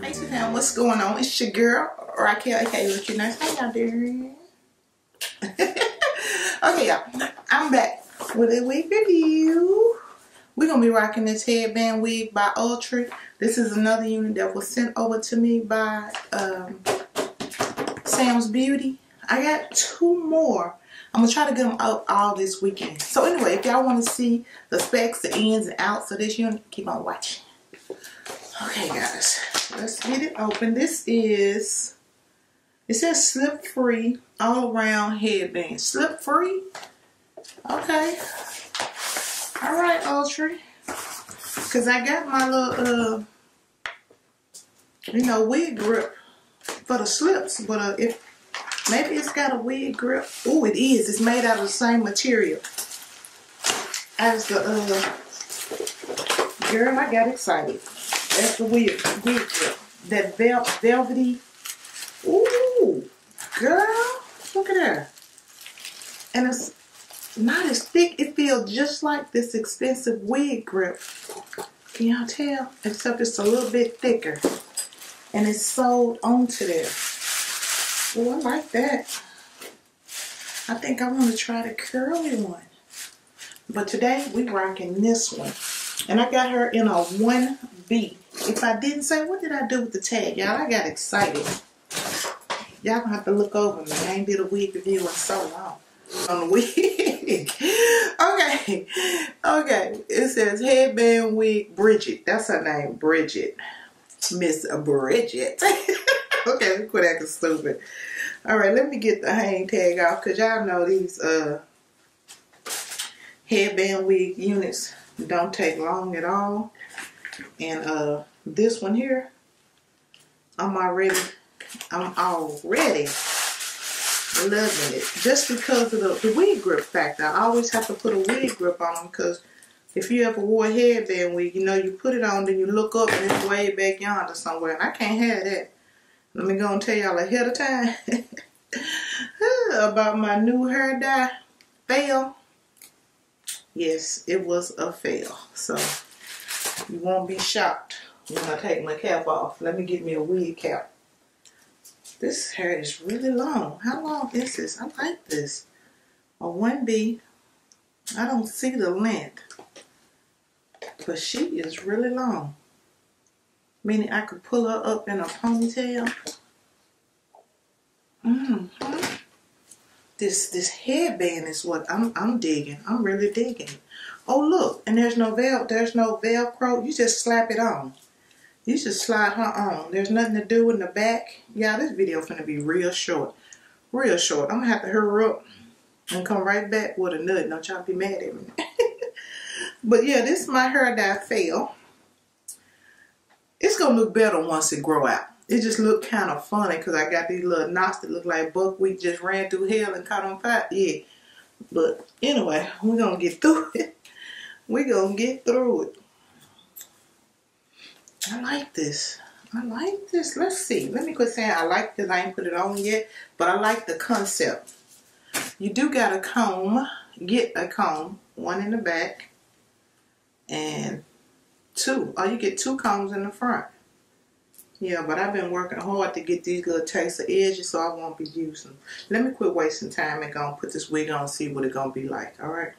Hey, fam, what's going on? It's your girl, Raquel, aka Lucky Nurse. Hey, y'all doing? Okay, y'all, I'm back with a wig review. We're going to be rocking this headband wig by Outre. This is another unit that was sent over to me by Sam's Beauty. I got two more. I'm going to try to get them out all this weekend. So anyway, if y'all want to see the specs, the ins and outs of this unit, keep on watching. Okay, guys, let's get it open. This is, it says slip free all around headband. Slip free? Okay. All right, Outre, because I got my little, you know, wig grip for the slips, but if maybe it's got a wig grip. Oh, it is. It's made out of the same material as the, girl, I got excited. That's the wig grip. That velvety. Ooh, girl, look at that. And it's not as thick. It feels just like this expensive wig grip. Can y'all tell? Except it's a little bit thicker. And it's sewed onto there. Oh, I like that. I think I want to try the curly one. But today, we're rocking this one. And I got her in a 1B. If I didn't say, what did I do with the tag? Y'all, I got excited. Y'all gonna have to look over me. I ain't did a wig review in so long. On the wig. Okay. Okay. It says headband wig Bridget. That's her name, Bridget. Miss Bridget. Okay, quit acting stupid. Alright, let me get the hang tag off, because y'all know these headband wig units don't take long at all. And this one here, I'm already loving it. Just because of the wig grip factor. I always have to put a wig grip on them, because if you ever wore a headband wig, you know, you put it on, then you look up and it's way back yonder somewhere. And I can't have that. Let me go and tell y'all ahead of time about my new hair dye fail. Yes, it was a fail. So you won't be shocked when I take my cap off. Let me get me a wig cap. This hair is really long. How long is this? I like this. A 1B. I don't see the length. But she is really long. Meaning I could pull her up in a ponytail. Mm-hmm. This headband is what I'm digging. I'm really digging it. Oh, look, and there's no Velcro. You just slap it on. You just slide her on. There's nothing to do in the back. Yeah, this video is gonna be real short. Real short. I'm gonna have to hurry up and come right back with a nut. Don't y'all be mad at me. But yeah, this is my hair dye fail. It's gonna look better once it grow out. It just looked kind of funny because I got these little knots that look like buckwheat just ran through hell and caught on fire. Yeah. But anyway, we're gonna get through it. We're gonna get through it. I like this. I like this. Let's see. Let me quit saying I like this. I ain't put it on yet, but I like the concept. You do got a comb. Get a comb. One in the back. And two. Oh, you get two combs in the front. Yeah, but I've been working hard to get these little taste of edges, so I won't be using them. Let me quit wasting time and go and put this wig on and see what it's going to be like. All right.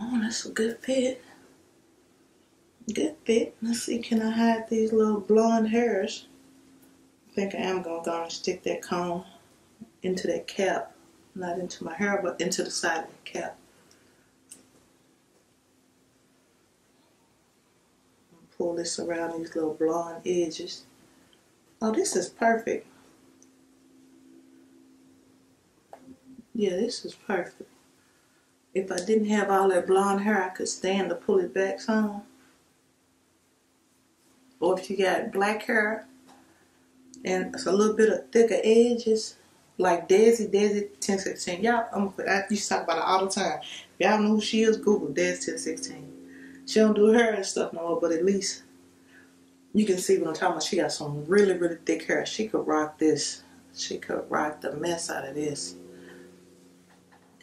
Oh, that's a good fit. Good fit. Let's see, can I hide these little blonde hairs? I think I am going to go and stick that comb into that cap. Not into my hair, but into the side of the cap. Pull this around these little blonde edges. Oh, this is perfect. Yeah, this is perfect. If I didn't have all that blonde hair, I could stand to pull it back some. Or if you got black hair and it's a little bit of thicker edges, like Desi 1016. Y'all, I used to talk about her all the time. Y'all know who she is, Google Desi 1016. She don't do hair and stuff no more, but at least you can see what I'm talking about. She got some really, really thick hair. She could rock this. She could rock the mess out of this.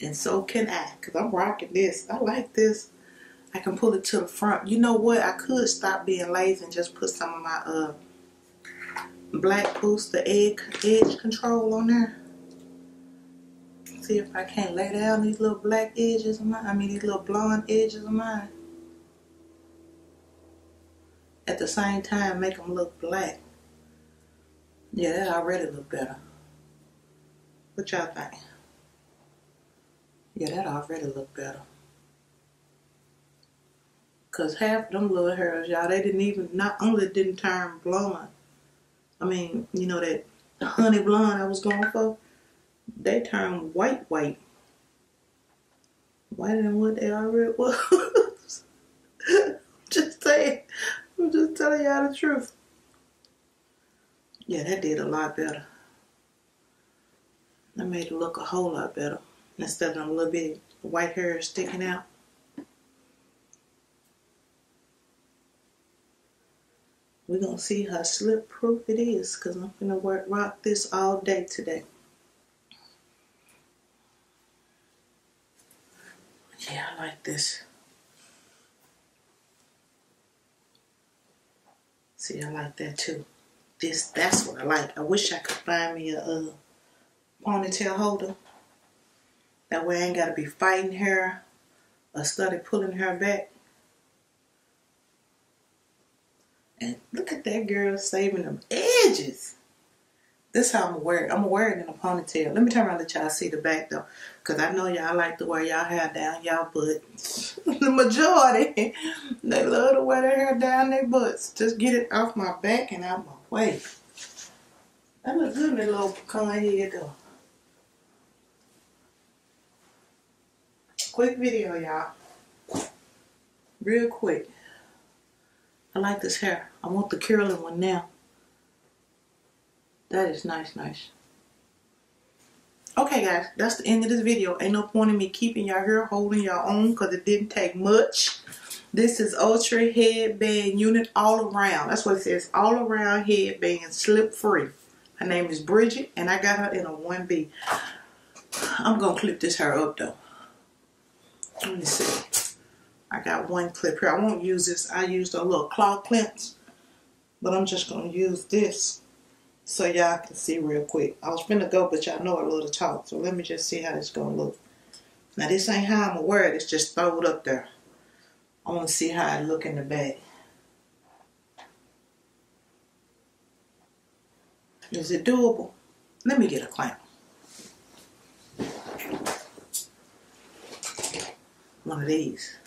And so can I, because I'm rocking this. I like this. I can pull it to the front. You know what? I could stop being lazy and just put some of my black Booster edge control on there. See if I can't lay down these little black edges of mine. I mean, these little blonde edges of mine. At the same time, make them look black. Yeah, that already look better. What y'all think? Yeah, that already look better. Cause half of them little hairs, y'all, they didn't even, not only didn't turn blonde, I mean, you know, that honey blonde I was going for, they turned white. Whiter than what they already was. Just saying, I'm just telling y'all the truth. Yeah, that did a lot better. That made it look a whole lot better. Instead of them little bit white hairs sticking out. We're going to see how slip proof it is, because I'm going to rock this all day today. Yeah, I like this. See, I like that too. This, that's what I like. I wish I could find me a ponytail holder. That way I ain't got to be fighting hair or study pulling hair back. And look at that girl saving them edges. This is how I'm going to wear it. I'm going to wear it in a ponytail. Let me turn around and let y'all see the back though. Because I know y'all like to wear y'all hair down y'all butt. The majority, they love to wear their hair down their butts. Just get it off my back and out my way. That looks good in that little pecan head though. Quick video, y'all. Real quick. I like this hair. I want the curling one now. That is nice. Okay, guys, that's the end of this video. Ain't no point in me keeping y'all here, holding y'all on, because it didn't take much. This is Outre headband unit all around. That's what it says, all around headband, slip free. Her name is Bridget, and I got her in a 1B. I'm going to clip this hair up, though. Let me see. I got one clip here. I won't use this. I used a little claw clamps, but I'm just going to use this so y'all can see real quick. I was finna go, but y'all know I love to talk, so let me just see how this going to look. Now, this ain't how I'm going to wear it. It's just throw it up there. I want to see how it look in the bag. Is it doable? Let me get a clamp. One of these.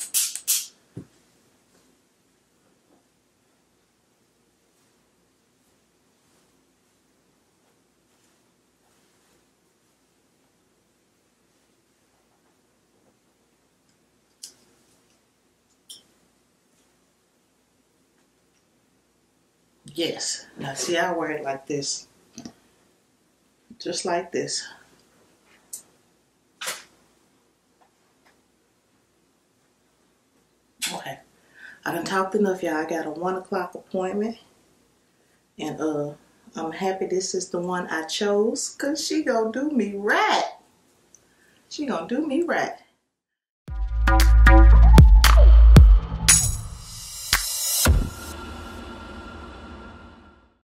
Yes. Now see, I wear it like this. Just like this. Okay. I done talked enough, y'all. I got a 1 o'clock appointment. And I'm happy this is the one I chose, because she gonna do me right. She gonna do me right.